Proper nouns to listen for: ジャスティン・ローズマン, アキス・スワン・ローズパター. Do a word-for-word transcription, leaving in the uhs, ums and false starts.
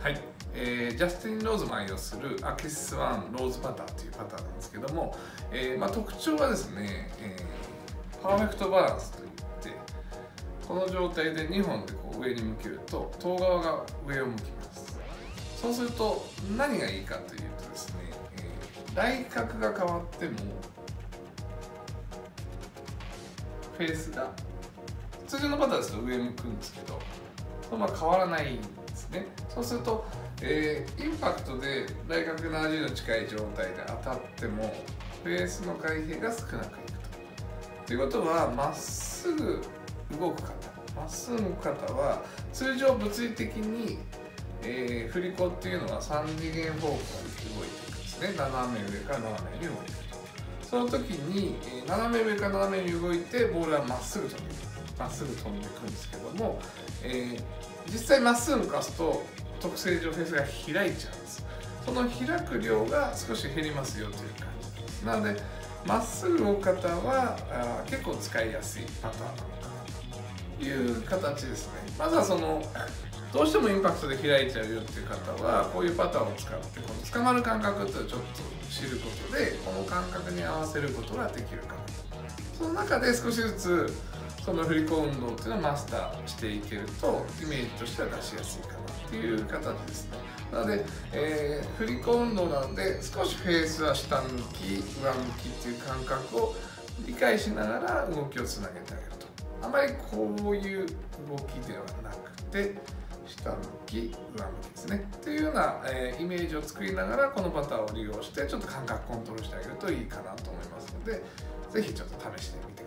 はい、えー、ジャスティン・ローズマンを擁するアキス・スワン・ローズパターというパターなんですけども、えーまあ、特徴はですね、えー、パーフェクトバランスといって、この状態でにほんでこう上に向けると遠側が上を向きます。そうすると何がいいかというとですね、えー、来角が変わってもフェースが通常のパターンですと上向くんですけど、まあ、変わらないんですね。そうすると、えー、インパクトで来角ななじゅうど近い状態で当たってもフェースの開閉が少なくいくと。ということは、まっすぐ動く方、まっすぐ動く方は通常物理的に、えー、振り子っていうのはさんじげん方向に動いていくんですね。斜め上から斜めに動いていくと。その時に、えー、斜め上から斜めに動いてボールはまっすぐ飛んでいく。まっすぐ飛んでいくんですけども、えー、実際まっすぐ動かすと特性上フェースが開いちゃうんです。その開く量が少し減りますよという感じです。なのでまっすぐ動く方は結構使いやすいパターンなのかなという形ですね。まずはそのどうしてもインパクトで開いちゃうよっていう方はこういうパターンを使って、この捕まる感覚というのをちょっと知ることでこの感覚に合わせることができるかなと。その中で少しずつその振り子運動っていうのをマスターしていけるとイメージとしては出しやすいかなっていう形ですね。なので、えー、振り子運動なので少しフェースは下向き上向きっていう感覚を理解しながら動きをつなげてあげると。あまりこういう動きではなくて下向き上向きですねっていうような、えー、イメージを作りながらこのパターンを利用してちょっと感覚コントロールしてあげるといいかなと思いますので、是非ちょっと試してみてください。